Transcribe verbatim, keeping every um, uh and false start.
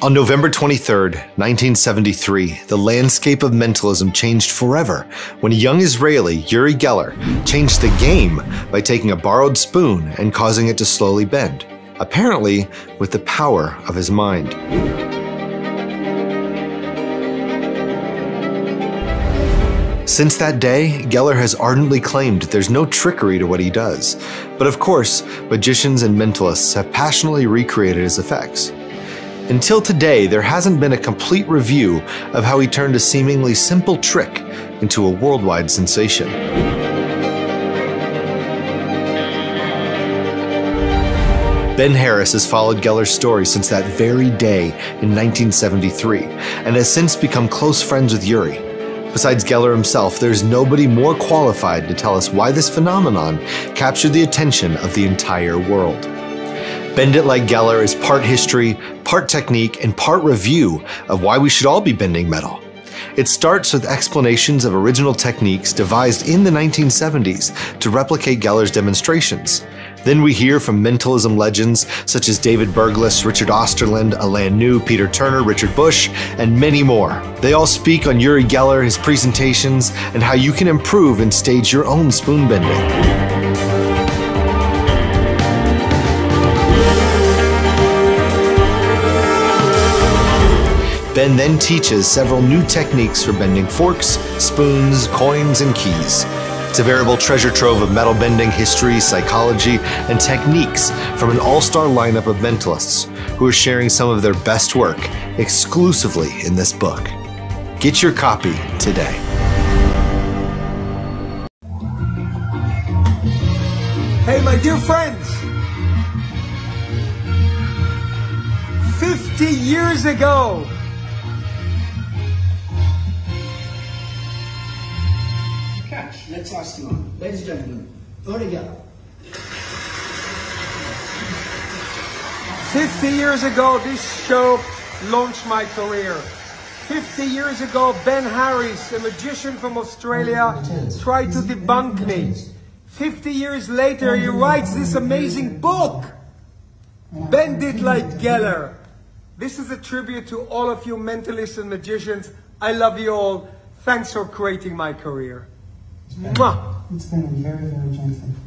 On November twenty-third, nineteen seventy-three, the landscape of mentalism changed forever when a young Israeli, Uri Geller, changed the game by taking a borrowed spoon and causing it to slowly bend, apparently with the power of his mind. Since that day, Geller has ardently claimed there's no trickery to what he does, but of course, magicians and mentalists have passionately recreated his effects. Until today, there hasn't been a complete review of how he turned a seemingly simple trick into a worldwide sensation. Ben Harris has followed Geller's story since that very day in nineteen seventy-three, and has since become close friends with Uri. Besides Geller himself, there's nobody more qualified to tell us why this phenomenon captured the attention of the entire world. Bend It Like Geller is part history, part technique, and part review of why we should all be bending metal. It starts with explanations of original techniques devised in the nineteen seventies to replicate Geller's demonstrations. Then we hear from mentalism legends such as David Berglas, Richard Osterlind, Alain New, Peter Turner, Richard Bush, and many more. They all speak on Uri Geller, his presentations, and how you can improve and stage your own spoon bending. Ben then teaches several new techniques for bending forks, spoons, coins, and keys. It's a veritable treasure trove of metal bending history, psychology, and techniques from an all-star lineup of mentalists who are sharing some of their best work exclusively in this book. Get your copy today. Hey, my dear friends! fifty years ago, let's ask you, ladies and gentlemen, Uri Geller. fifty years ago, this show launched my career. fifty years ago, Ben Harris, a magician from Australia, tried to debunk me. fifty years later, he writes this amazing book, Bend It Like Geller. This is a tribute to all of you mentalists and magicians. I love you all. Thanks for creating my career. It's been, it's been very, very gentle.